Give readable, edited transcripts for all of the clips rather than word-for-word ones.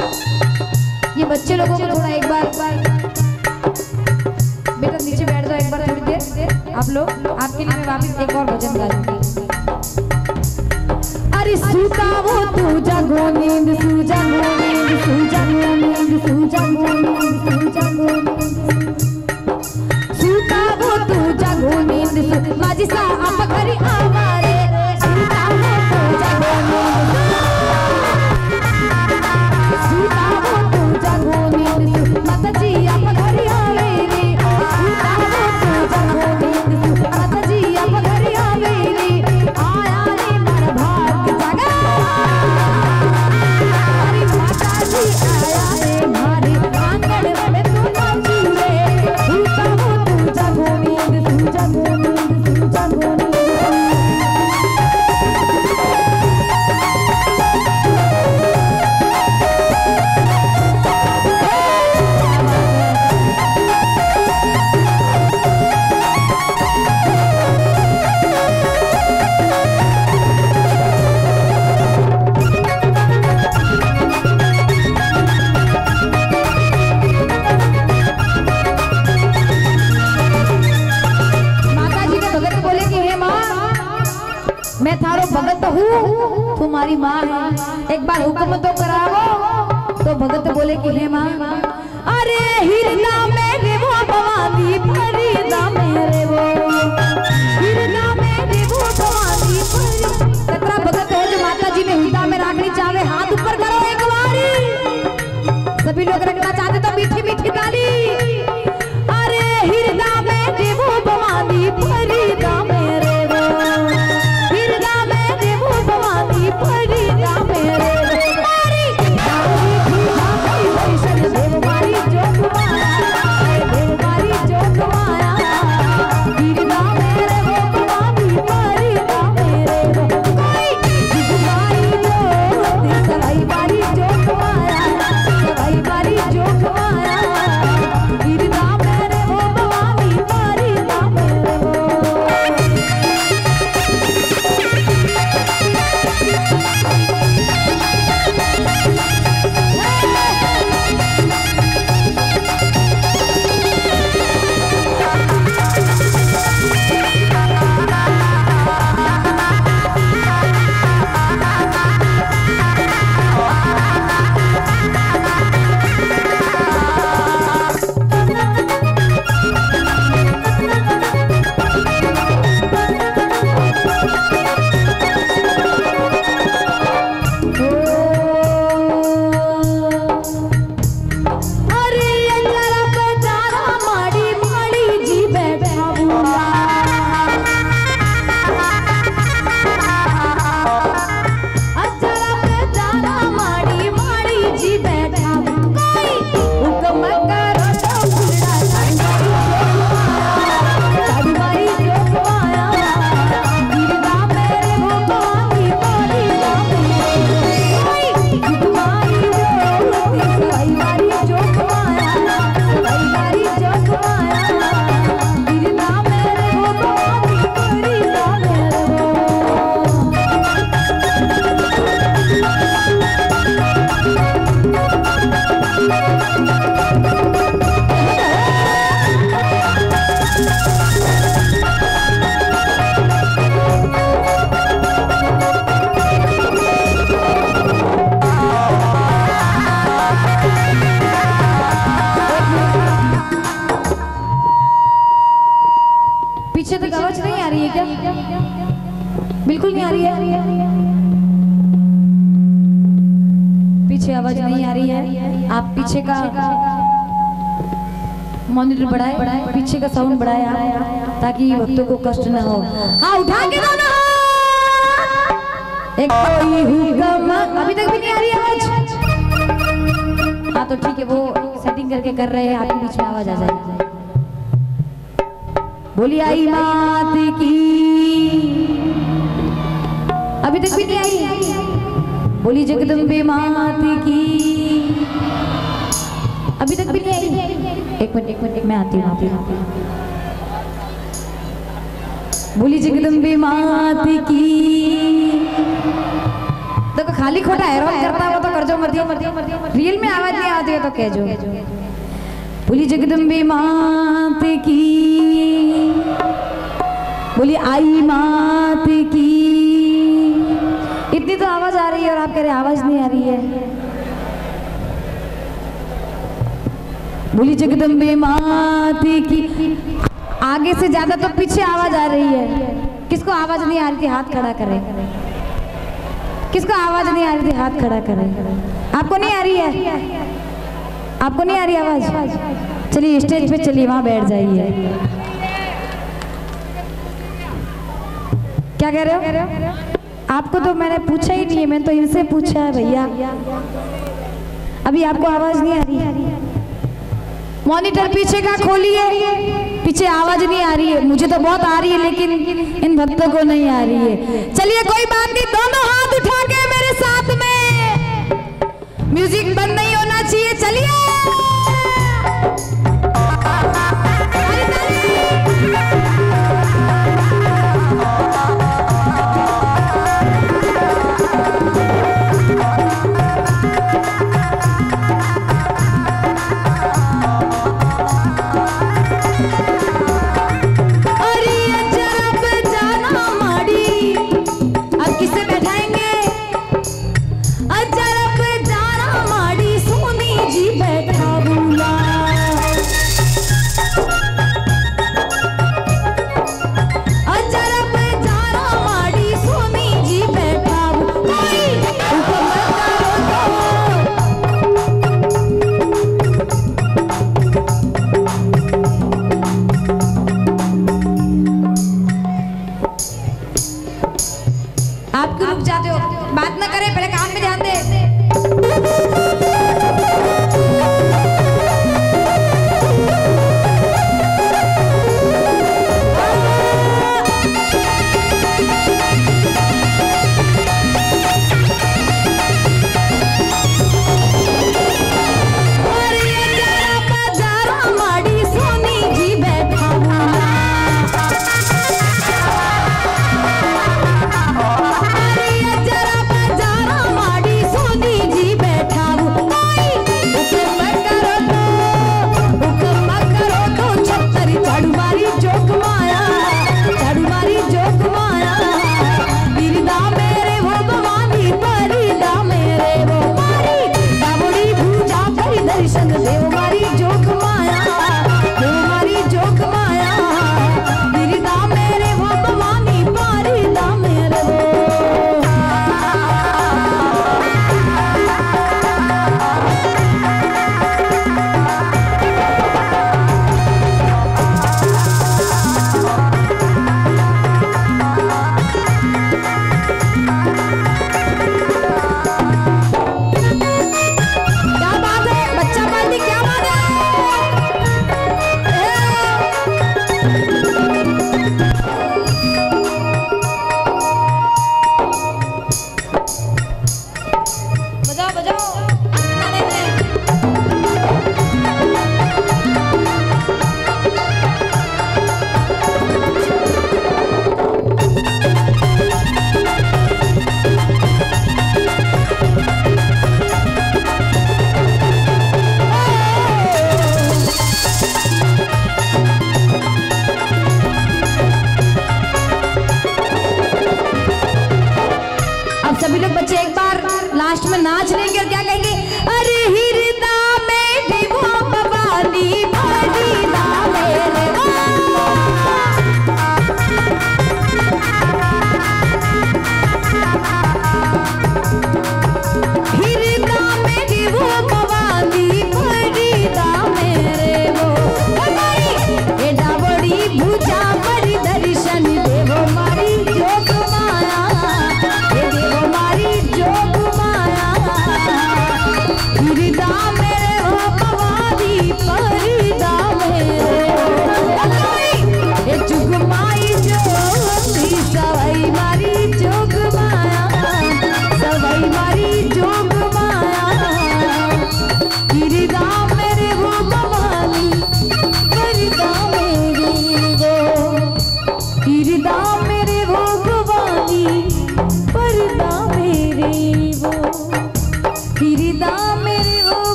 ये बच्चे लोगों को थोड़ा एक बार बेटा नीचे बैठ जाओ, एक बार थोड़ी देर आप लोग, आपके लिए मैं वापस एक और भजन गा दूंगी। अरे सूता वो तू जागो नींद सू जागो नींद सू जागो नींद सू जागो नींद सू जागो, सूता वो तू जागो नींद सू माजी सा आप करी आवारे, सूता वो तू जागो नींद सू, सूता वो तू जागो नींद सू माताजी आप करी आवे रे, सूता वो तू जागो नींद सू माताजी आप करी आवे रे, आया रे मारा भाग जागा, अरे माताजी आया रे मारे आंगन में तू नाची रे, सूता वो तू जागो नींद सू जागो नींद सू जागो तुम्हारी माँ है, एक बार हुक्म तो कराओ तो भगत बोले कि हे माँ, अरे हिरना मेरे वो भवानी फरीदा मेरे वो, हिरना मेरे वो भवानी फरीदा, कितना भगत है जो माता जी ने हिरना में रखनी चाहे, हाथ ऊपर करो एक बार सभी लोग रखना चाहते तो मीठी मीठी ताली। अरे हिरना मेरे वो भवानी फरीदा मेरे वो, हिरना मेरे वो भवानी फरीदा मेरे वो, मॉनिटर बढ़ाए, पीछे का साउंड बढ़ाया ताकि भक्तों को कष्ट न हो। हाँ उठा के दोनों एक हुक्म, अभी तक भी नहीं आ रही आवाज। हाँ तो ठीक है, वो सेटिंग करके कर रहे हैं, आपके बीच में आवाज आ जाए। बोली आई मात की, अभी तक भी नहीं आई। बोली जगदम्बे मात की, अभी तक भी नहीं आई। एक मिनट मैं आती हूँ। बोली जगदम्बे मात की, देखो खाली खोटा हैरान करता है वो तो करजो मत। रील में आवाज नहीं आती है तो कहजो। बोली जगदम्बे मात की, बोली आई मात की। इतनी तो आवाज आ रही है और आप कह रहे आवाज नहीं आ रही है। बोली जगदम्बे मात की, आगे से ज्यादा तो पीछे आवाज आ रही है। किसको आवाज नहीं आ रही थी हाथ खड़ा करे। किसको आवाज नहीं आ रही थी हाथ खड़ा करे। आपको नहीं आ रही है, आपको नहीं आ रही आवाज। चलिए स्टेज पे चलिए, वहां बैठ जाइए। क्या कह रहे हो? आपको तो मैंने पूछा ही नहीं है, मैंने तो इनसे पूछा है भैया। अभी आपको आवाज नहीं आ रही है। मॉनिटर पीछे का खोलिए, पीछे आवाज नहीं आ रही है। मुझे तो बहुत आ रही है लेकिन इन भक्तों को नहीं आ रही है। चलिए कोई बात नहीं, दोनों हाथ उठा के मेरे साथ में। म्यूजिक बंद नहीं होना चाहिए। चलिए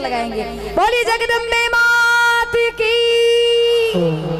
लगाएंगे बोलिए जगदम्बे मात की।